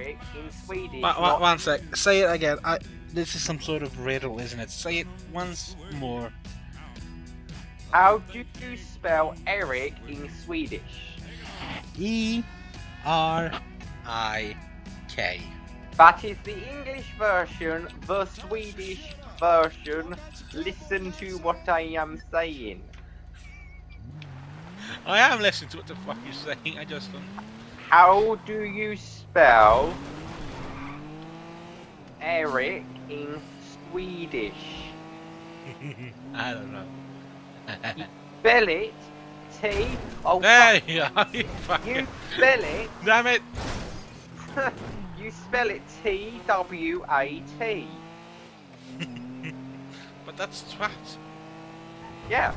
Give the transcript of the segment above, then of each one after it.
in Swedish. One sec. Say it again. This is some sort of riddle, isn't it? Say it once more. How do you spell Eric in Swedish? E-R-I-K. That is the English version, the Swedish version. Listen to what I am saying. I am listening to what the fuck you're saying, I just don't... How do you spell Eric in Swedish? I don't know. Spell it T. Oh, there you are, you fucking. You spell it. Damn it. You spell it TWAT. But that's twat. Yeah.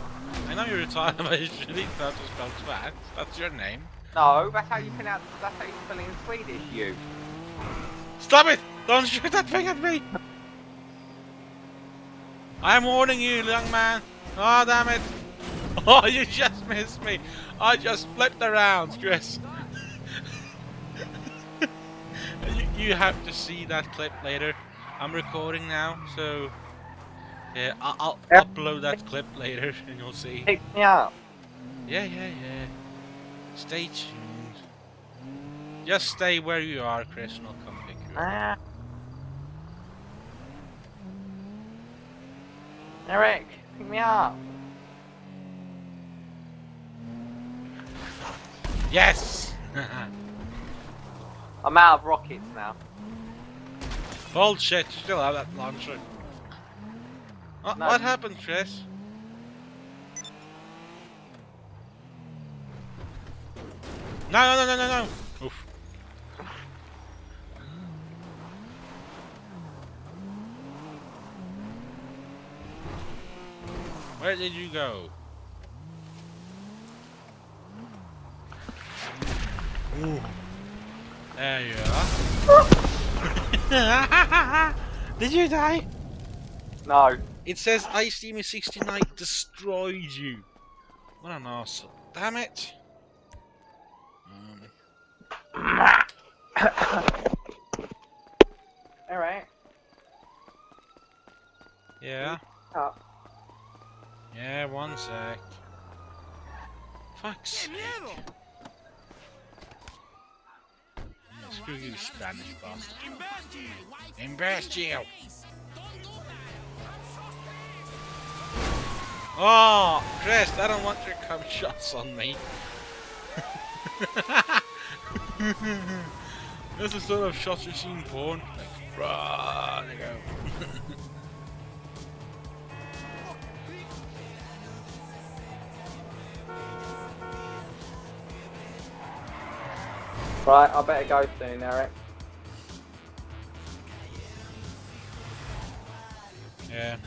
I know you're retired, but you should eat that to spell twat. That's your name. No, that's how you pronounce. That's how you spell it in Swedish. You. Stop it! Don't shoot that thing at me. I'm warning you, young man. Oh, damn it! Oh, you just missed me! I just flipped around, Chris! you have to see that clip later. I'm recording now, so... Yeah, I'll upload that clip later, and you'll see. Pick me up! Yeah. Stay tuned. Just stay where you are, Chris, and I'll come pick you up. Eric! Pick me up! Yes! I'm out of rockets now. Bullshit, you still have that launcher. Oh, no. What happened, Chris? No! Oof. Where did you go? Ooh. There you are. Did you die? No. It says IceTeamy69 destroyed you. What an arsehole. Damn it. Alright. Yeah. Oh. Yeah, one sec. Fuck's sake. Screw you, Spanish bastard. Imbecile! Oh, Chris, I don't want your cum shots on me. This is sort of shots you see in porn. Like, bruh, there you go. Right, I better go soon, Eric. Yeah.